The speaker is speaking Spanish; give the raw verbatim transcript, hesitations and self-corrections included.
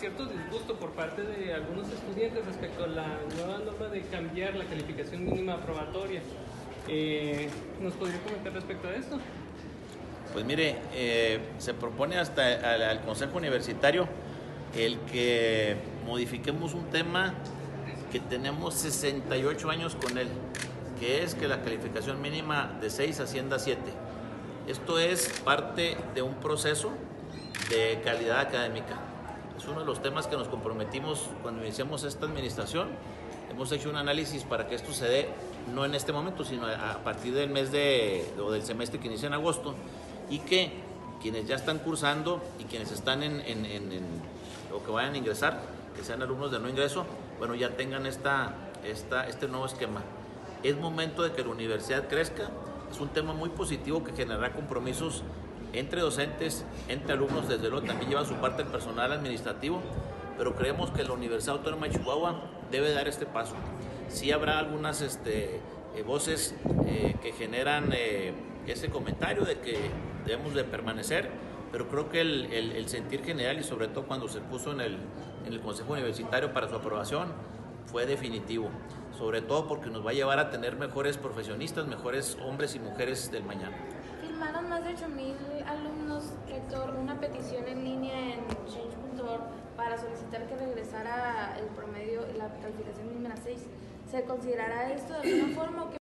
Cierto disgusto por parte de algunos estudiantes respecto a la nueva norma de cambiar la calificación mínima probatoria. Eh, ¿Nos podría comentar respecto a esto? Pues mire, eh, se propone hasta al, al Consejo Universitario el que modifiquemos un tema que tenemos sesenta y ocho años con él, que es que la calificación mínima de seis ascienda a siete. Esto es parte de un proceso de calidad académica. Es uno de los temas que nos comprometimos cuando iniciamos esta administración. Hemos hecho un análisis para que esto se dé, no en este momento, sino a partir del mes de, o del semestre que inicia en agosto, y que quienes ya están cursando y quienes están en, en, en, en o que vayan a ingresar, que sean alumnos de no ingreso, bueno, ya tengan esta, esta, este nuevo esquema. Es momento de que la universidad crezca. Es un tema muy positivo que generará compromisos entre docentes, entre alumnos, desde luego también lleva su parte el personal administrativo, pero creemos que la Universidad Autónoma de Chihuahua debe dar este paso. Sí habrá algunas este, eh, voces eh, que generan eh, ese comentario de que debemos de permanecer, pero creo que el, el, el sentir general, y sobre todo cuando se puso en el, en el Consejo Universitario para su aprobación, fue definitivo, sobre todo porque nos va a llevar a tener mejores profesionistas, mejores hombres y mujeres del mañana. Firmaron más de ocho mil alumnos, rector, una petición en línea en change punto org para solicitar que regresara el promedio, la calificación mínima seis. ¿Se considerará esto de alguna forma o qué?